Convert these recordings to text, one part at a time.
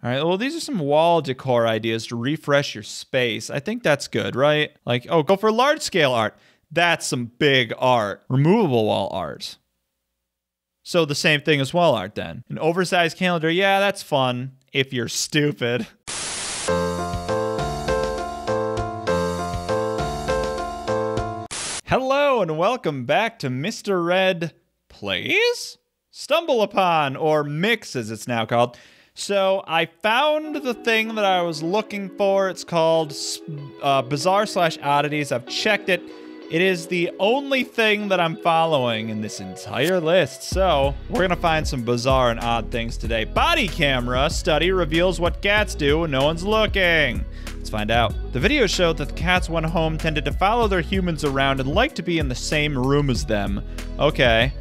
All right, well, these are some wall decor ideas to refresh your space. I think that's good, right? Like, oh, go for large scale art. That's some big art. Removable wall art. So the same thing as wall art then. An oversized calendar, yeah, that's fun if you're stupid. Hello and welcome back to Mr. Red Plays StumbleUpon, or Mix as it's now called. So I found the thing that I was looking for. It's called Bizarre/Oddities. I've checked it. It is the only thing that I'm following in this entire list. So we're gonna find some bizarre and odd things today. Body camera study reveals what cats do when no one's looking. Let's find out. The video showed that the cats when home tended to follow their humans around and like to be in the same room as them. Okay.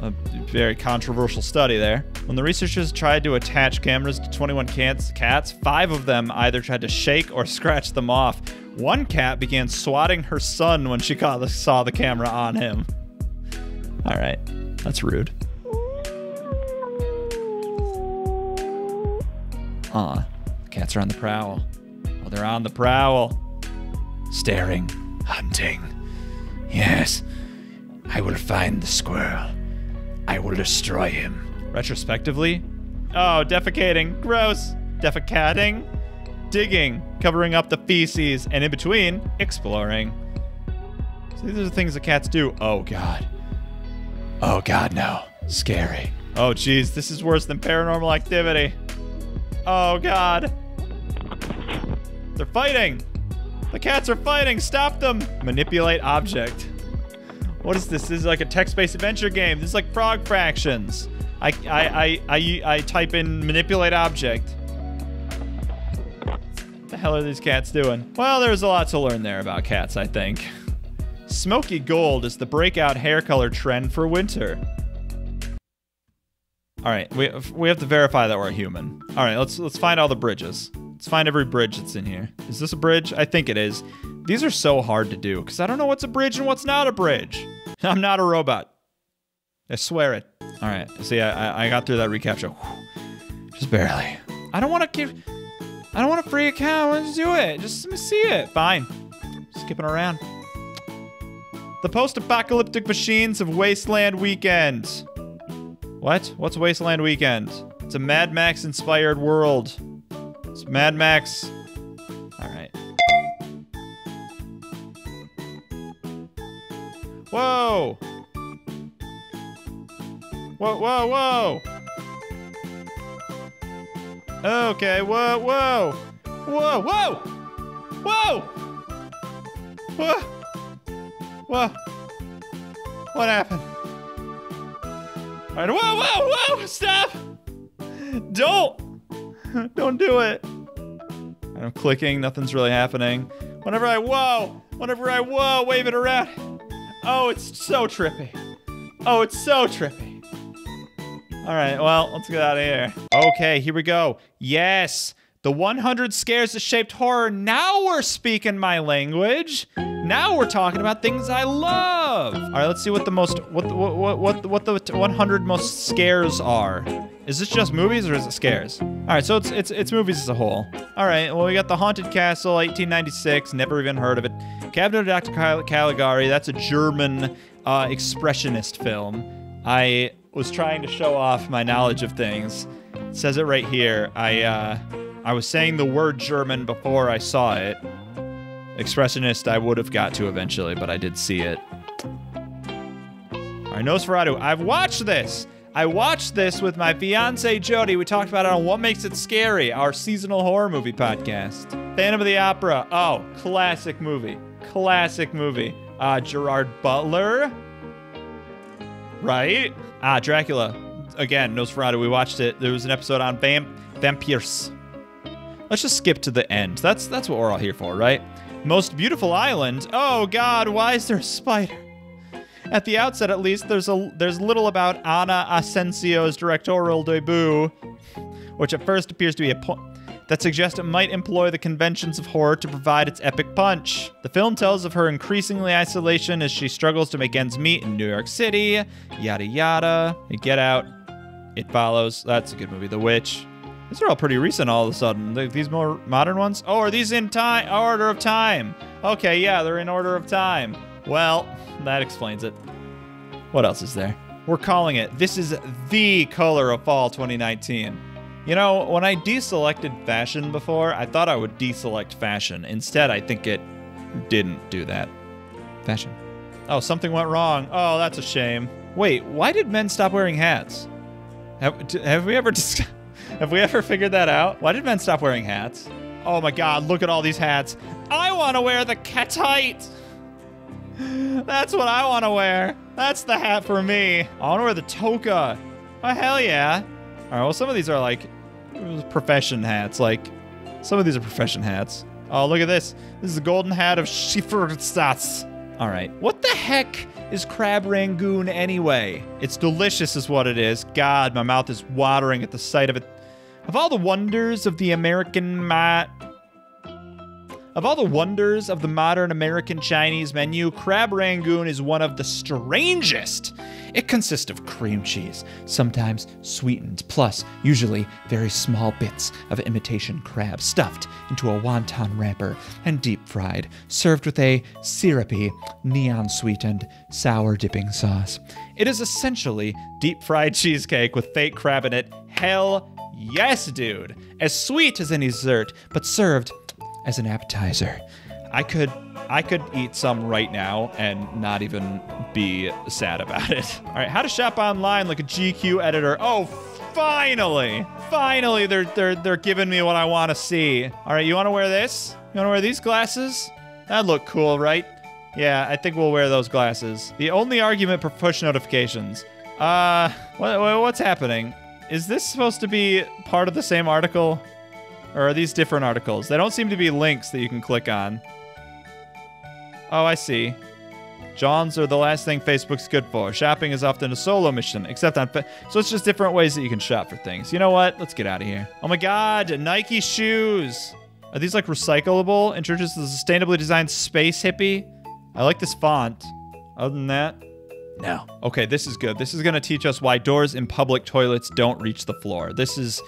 A very controversial study there. When the researchers tried to attach cameras to 21 cats, 5 of them either tried to shake or scratch them off. One cat began swatting her son when she saw the camera on him. All right, that's rude. Aw, cats are on the prowl. Oh, they're on the prowl. Staring, hunting. Yes, I will find the squirrel. I will destroy him. Retrospectively? Oh, defecating. Gross. Defecating. Digging. Covering up the feces. And in between, exploring. So these are the things that cats do. Oh, God. Oh, God, no. Scary. Oh, geez. This is worse than Paranormal Activity. Oh, God. They're fighting. The cats are fighting. Stop them. Manipulate object. What is this? This is like a text-based adventure game. This is like Frog Fractions. I type in manipulate object. What the hell are these cats doing? Well, there's a lot to learn there about cats, I think. Smoky gold is the breakout hair color trend for winter. All right, we have to verify that we're a human. All right, let's find all the bridges. Let's find every bridge that's in here. Is this a bridge? I think it is. These are so hard to do because I don't know what's a bridge and what's not a bridge. I'm not a robot. I swear it. All right. See, I got through that reCAPTCHA. Whew. Just barely. I don't want to give... I don't want to free account. I want to do it. Just let me see it. Fine. Skipping around. The post-apocalyptic machines of Wasteland Weekend. What? What's Wasteland Weekend? It's a Mad Max-inspired world. It's Mad Max. All right. Whoa! Whoa, whoa, whoa! Okay, whoa, whoa! Whoa, whoa! Whoa! Whoa! Whoa! What happened? Alright, whoa, whoa, whoa! Stop! Don't do it! I'm clicking, nothing's really happening. Whenever I whoa, wave it around. Oh, it's so trippy. Oh, it's so trippy. All right, well, let's get out of here. Okay, here we go. Yes, the 100 scares that shaped horror. Now we're speaking my language. Now we're talking about things I love. All right, let's see what the most, what the 100 most scares are. Is this just movies or is it scares? All right, so it's movies as a whole. All right, well, we got The Haunted Castle, 1896, never even heard of it. Cabinet of Dr. Caligari, that's a German expressionist film. I was trying to show off my knowledge of things. It says it right here. I was saying the word German before I saw it. Expressionist, I would have got to eventually, but I did see it. All right, Nosferatu, I've watched this. I watched this with my fiance Jody. We talked about it on What Makes It Scary, our seasonal horror movie podcast. Phantom of the Opera. Oh, classic movie. Classic movie. Gerard Butler. Right? Ah, Dracula. Again, Nosferatu. We watched it. There was an episode on vampires. Let's just skip to the end. That's what we're all here for, right? Most beautiful island. Oh God, why is there a spider? At the outset, at least, there's little about Ana Asensio's directorial debut, which at first appears to be a point that suggests it might employ the conventions of horror to provide its epic punch. The film tells of her increasingly isolation as she struggles to make ends meet in New York City, yada yada. Get Out, It Follows. That's a good movie. The Witch. These are all pretty recent all of a sudden. These more modern ones? Oh, are these in time? Order of time. Okay, yeah, they're in order of time. Well, that explains it. What else is there? We're calling it. This is the color of fall 2019. You know, when I deselected fashion before, I thought I would deselect fashion. Instead, I think it didn't do that. Fashion. Oh, something went wrong. Oh, that's a shame. Wait, why did men stop wearing hats? Have we ever figured that out? Why did men stop wearing hats? Oh my God, look at all these hats. I want to wear the Catite. That's what I want to wear. That's the hat for me. I want to wear the toga. Oh, hell yeah. All right, well, some of these are like profession hats. Like, some of these are profession hats. Oh, look at this. This is the golden hat of Schiffertsatz. All right. What the heck is Crab Rangoon anyway? It's delicious is what it is. God, my mouth is watering at the sight of it. Of all the wonders of the modern American Chinese menu, Crab Rangoon is one of the strangest. It consists of cream cheese, sometimes sweetened, plus usually very small bits of imitation crab stuffed into a wonton wrapper and deep fried, served with a syrupy, neon-sweetened sour dipping sauce. It is essentially deep fried cheesecake with fake crab in it. Hell yes, dude. As sweet as any dessert, but served as an appetizer. I could eat some right now and not even be sad about it. All right, how to shop online like a GQ editor. Oh, finally! Finally, they're giving me what I want to see. All right, you want to wear this? You want to wear these glasses? That'd look cool, right? Yeah, I think we'll wear those glasses. The only argument for push notifications. What's happening? Is this supposed to be part of the same article? Or are these different articles? They don't seem to be links that you can click on. Oh, I see. Johns are the last thing Facebook's good for. Shopping is often a solo mission, except on... So it's just different ways that you can shop for things. You know what? Let's get out of here. Oh my God, Nike shoes. Are these like recyclable? Introduces a sustainably designed Space Hippie. I like this font. Other than that, no. Okay, this is good. This is gonna teach us why doors in public toilets don't reach the floor. This is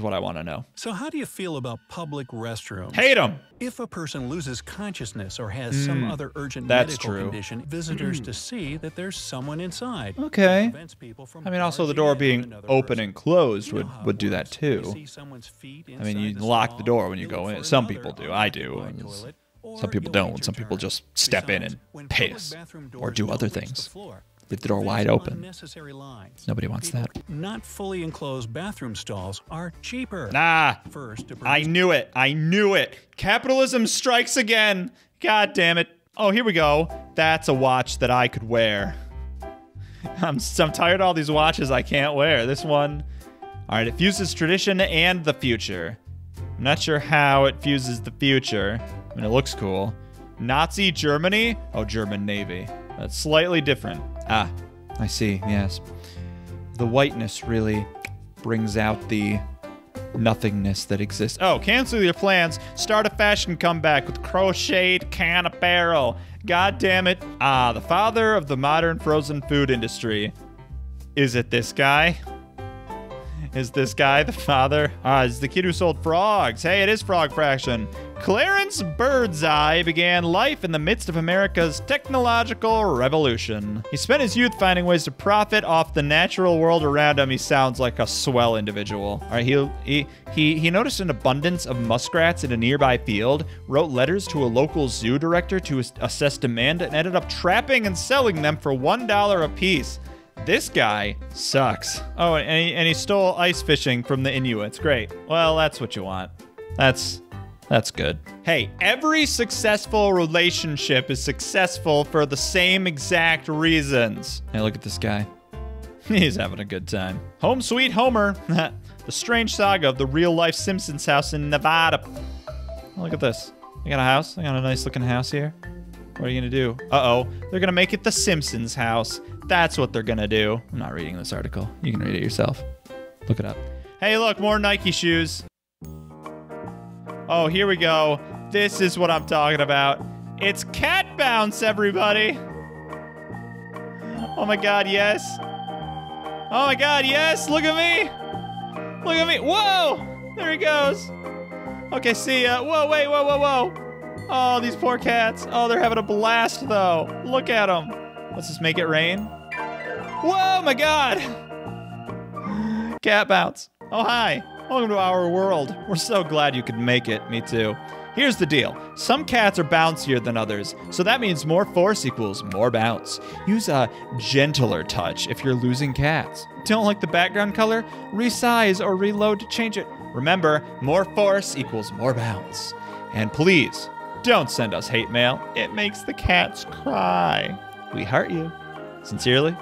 what I want to know. So how do you feel about public restrooms? Hate them! If a person loses consciousness or has some other urgent medical condition, visitors to see that there's someone inside. Okay. I mean, also the door being open and closed would do that too. I mean, you lock the door when you go in. Some people do. I do. I mean, some people don't. Some people just step in and piss or do other things. Leave the door wide open. Nobody wants that. Not fully enclosed bathroom stalls are cheaper. Nah. I knew it. I knew it. Capitalism strikes again. God damn it. Oh, here we go. That's a watch that I could wear. I'm tired of all these watches I can't wear. This one. All right. It fuses tradition and the future. I'm not sure how it fuses the future. I mean, it looks cool. Nazi Germany? Oh, German Navy. That's slightly different. Ah, I see, yes. The whiteness really brings out the nothingness that exists. Oh, cancel your plans. Start a fashion comeback with crocheted can apparel. God damn it. Ah, the father of the modern frozen food industry. Is it this guy? Is this guy the father? Ah, it's the kid who sold frogs. Hey, it is Frog Fraction. Clarence Birdseye began life in the midst of America's technological revolution. He spent his youth finding ways to profit off the natural world around him. He sounds like a swell individual. All right, he noticed an abundance of muskrats in a nearby field, wrote letters to a local zoo director to assess demand, and ended up trapping and selling them for $1 a piece. This guy sucks. Oh, and he stole ice fishing from the Inuits. Great. Well, that's what you want. That's good. Hey, every successful relationship is successful for the same exact reasons. Hey, look at this guy. He's having a good time. Home Sweet Homer. The strange saga of the real-life Simpsons house in Nevada. Look at this. I got a house. I got a nice-looking house here. What are you gonna do? Uh-oh. They're gonna make it the Simpsons house. That's what they're gonna do. I'm not reading this article. You can read it yourself. Look it up. Hey, look, more Nike shoes. Oh, here we go. This is what I'm talking about. It's Cat Bounce, everybody. Oh my God, yes. Oh my God, yes, look at me. Look at me. Whoa! There he goes. Okay, see ya. Whoa, wait, whoa, whoa, whoa. Oh, these poor cats. Oh, they're having a blast, though. Look at them. Let's just make it rain. Whoa, my God. Cat Bounce. Oh, hi. Welcome to our world. We're so glad you could make it. Me too. Here's the deal. Some cats are bouncier than others, so that means more force equals more bounce. Use a gentler touch if you're losing cats. Don't like the background color? Resize or reload to change it. Remember, more force equals more bounce. And please, don't send us hate mail. It makes the cats cry. We hurt you. Sincerely,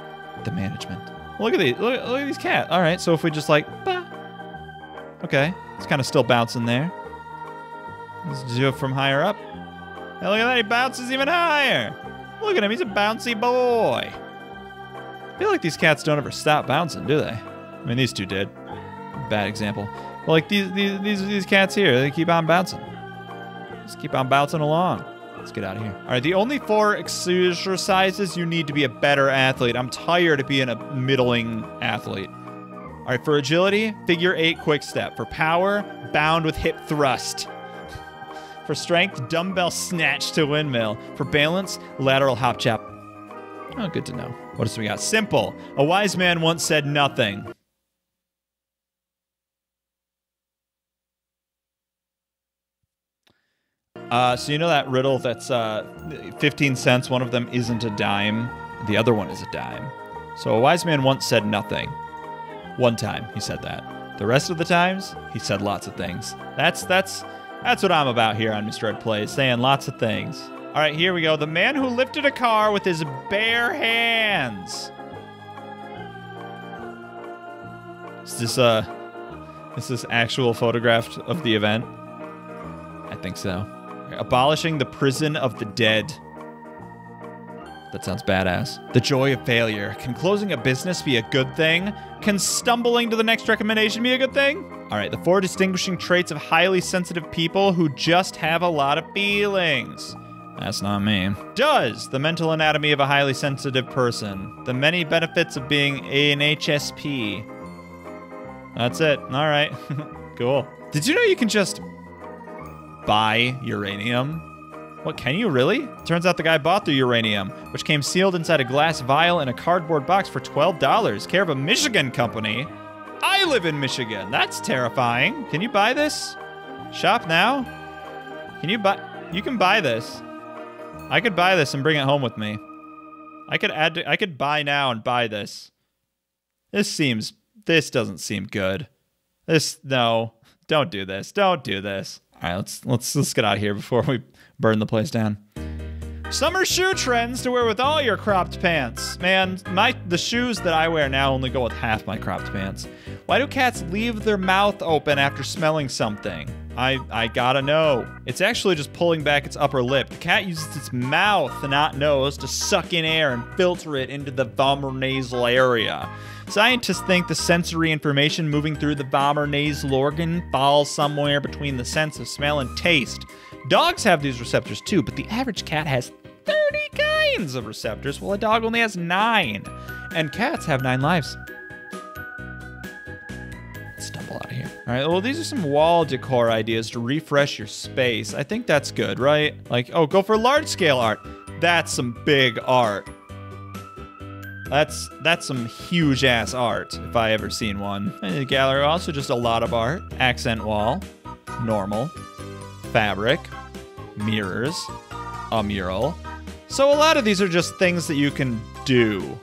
the management. Look at these. Look at these cats. All right, so if we just like, bah. Okay, it's kind of still bouncing there. Let's do it from higher up. Hey, look at that, he bounces even higher. Look at him, he's a bouncy boy. I feel like these cats don't ever stop bouncing, do they? I mean, these two did. Bad example. But like these cats here, they keep on bouncing. Just keep on bouncing along. Let's get out of here. All right, the only four exercises you need to be a better athlete. I'm tired of being a middling athlete. All right, for agility, figure eight quick step. For power, bound with hip thrust. For strength, dumbbell snatch to windmill. For balance, lateral hop chop. Oh, good to know. What else we got? Simple. A wise man once said nothing. So you know that riddle that's 15 cents? One of them isn't a dime. The other one is a dime. So a wise man once said nothing. One time he said that. The rest of the times, he said lots of things. That's what I'm about here on Mister Red Plays, saying lots of things. All right, here we go. The man who lifted a car with his bare hands. Is this actual photograph of the event? I think so. Abolishing the prison of the dead. That sounds badass. The joy of failure. Can closing a business be a good thing? Can stumbling to the next recommendation be a good thing? All right, the four distinguishing traits of highly sensitive people who just have a lot of feelings. That's not me. Does the mental anatomy of a highly sensitive person. The many benefits of being an HSP. That's it. All right. Cool. Did you know you can just buy uranium? What, can you really? Turns out the guy bought the uranium, which came sealed inside a glass vial in a cardboard box for $12, care of a Michigan company. I live in Michigan. That's terrifying. Can you buy this? Shop now? Can you buy? You can buy this. I could buy this and bring it home with me. I could buy now and buy this. This doesn't seem good. No. Don't do this. Don't do this. All right, let's get out of here before we burn the place down. Summer shoe trends to wear with all your cropped pants. Man, the shoes that I wear now only go with half my cropped pants. Why do cats leave their mouth open after smelling something? I gotta know. It's actually just pulling back its upper lip. The cat uses its mouth, not nose, to suck in air and filter it into the vomeronasal area. Scientists think the sensory information moving through the vomeronasal organ falls somewhere between the sense of smell and taste. Dogs have these receptors too, but the average cat has 30 kinds of receptors, while a dog only has 9. And cats have 9 lives. Stumble out of here. All right, well, these are some wall decor ideas to refresh your space. I think that's good, right? Like, oh, go for large-scale art. That's some big art. That's some huge-ass art, if I ever seen one. And the gallery also just a lot of art. Accent wall, normal, fabric, mirrors, a mural. So a lot of these are just things that you can do.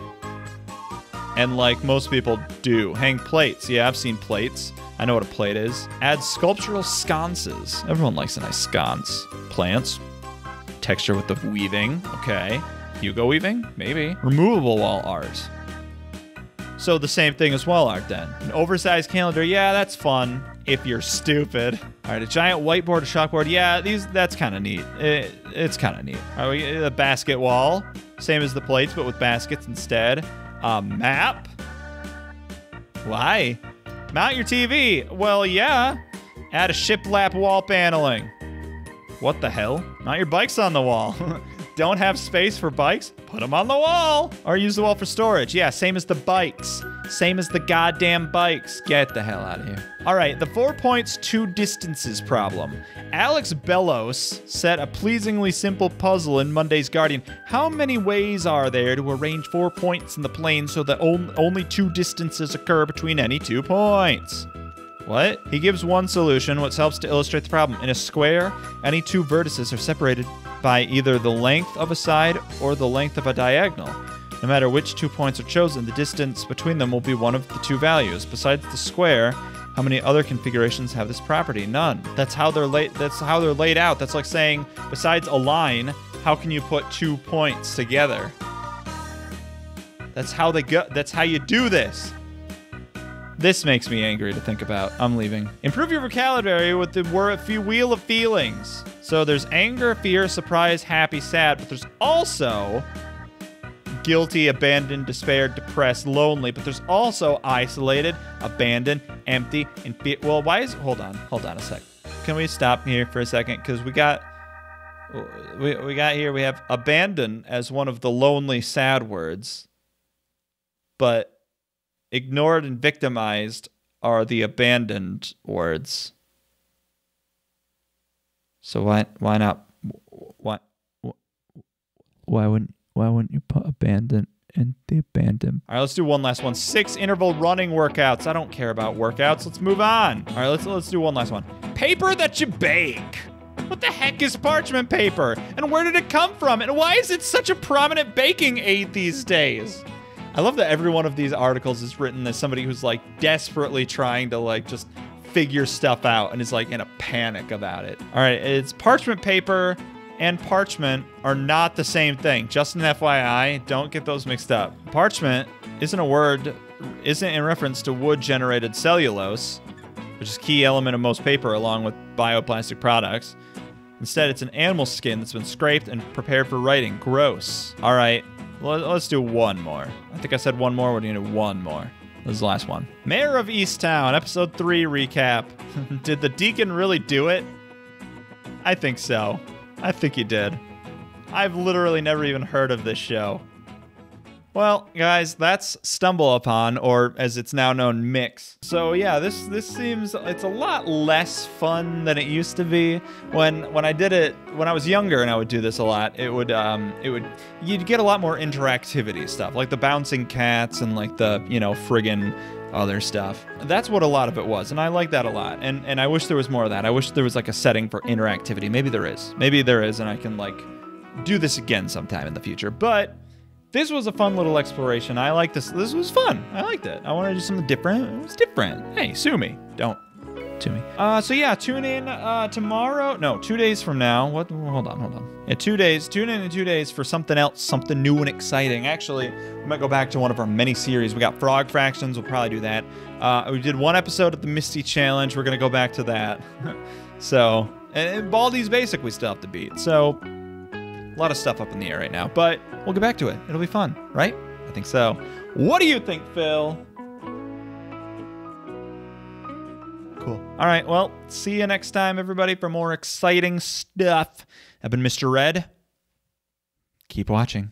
And like most people do. Hang plates. Yeah, I've seen plates. I know what a plate is. Add sculptural sconces. Everyone likes a nice sconce. Plants. Texture with the weaving. Okay. Hugo Weaving? Maybe. Removable wall art. So the same thing as wall art then. An oversized calendar. Yeah, that's fun. If you're stupid. All right, a giant whiteboard, a chalkboard. Yeah, that's kind of neat. It's kind of neat. All right, we, a basket wall. Same as the plates, but with baskets instead. A map? Why? Mount your TV. Well, yeah. Add a shiplap wall paneling. What the hell? Mount your bikes on the wall. Don't have space for bikes? Put them on the wall. Or use the wall for storage. Yeah, same as the bikes. Same as the goddamn bikes. Get the hell out of here. All right, the 4 points, two distances problem. Alex Bellos set a pleasingly simple puzzle in Monday's Guardian. How many ways are there to arrange 4 points in the plane so that only two distances occur between any 2 points? What? He gives one solution, which helps to illustrate the problem. In a square, any two vertices are separated by either the length of a side or the length of a diagonal. No matter which 2 points are chosen, the distance between them will be one of the two values. Besides the square, how many other configurations have this property? None. That's how they're laid. That's how they're laid out. That's like saying, besides a line, how can you put 2 points together? That's how they go. That's how you do this. This makes me angry to think about. I'm leaving. Improve your vocabulary with the word wheel of feelings. So there's anger, fear, surprise, happy, sad, but there's also guilty, abandoned, despair, depressed, lonely, but there's also isolated, abandoned, empty, and fear. Well, why is, hold on a sec. Can we stop here for a second? Cause we got here, we have abandon as one of the lonely, sad words, but ignored and victimized are the abandoned words. So why wouldn't you put abandon and the abandon? All right, let's do one last one. 6 interval running workouts. I don't care about workouts. Let's move on. All right, let's do one last one. Paper that you bake. What the heck is parchment paper? And where did it come from? And why is it such a prominent baking aid these days? I love that every one of these articles is written as somebody who's like desperately trying to like just figure stuff out and is like in a panic about it. All right, it's parchment paper and parchment are not the same thing. Just an FYI, don't get those mixed up. Parchment isn't a word, isn't in reference to wood-generated cellulose, which is a key element of most paper along with bioplastic products. Instead, it's an animal skin that's been scraped and prepared for writing. Gross. All right. Let's do one more. I think I said one more. We're gonna do one more. This is the last one. Mare of Easttown, episode 3 recap. Did the deacon really do it? I think so. I think he did. I've literally never even heard of this show. Well, guys, that's StumbleUpon, or as it's now known, Mix. So yeah, this seems, it's a lot less fun than it used to be. When I did it, when I was younger and I would do this a lot, you'd get a lot more interactivity stuff, like the bouncing cats and like the, you know, friggin' other stuff. That's what a lot of it was, and I like that a lot. And I wish there was more of that. I wish there was like a setting for interactivity. Maybe there is. Maybe there is, and I can like do this again sometime in the future, but this was a fun little exploration. I like this. This was fun. I liked it. I wanted to do something different. It was different. Hey, sue me. Don't sue me. So yeah, tune in tomorrow. No, 2 days from now. What? Hold on. Yeah, 2 days. Tune in 2 days for something else, something new and exciting. Actually, we might go back to one of our mini series. We got Frog Fractions. We'll probably do that. We did one episode of the Misty Challenge. We're gonna go back to that. So, and Baldi's Basic we still have to beat. So, a lot of stuff up in the air right now, but we'll get back to it. It'll be fun, right? I think so. What do you think, Phil? Cool. All right, well, see you next time, everybody, for more exciting stuff. I've been Mr. Red. Keep watching.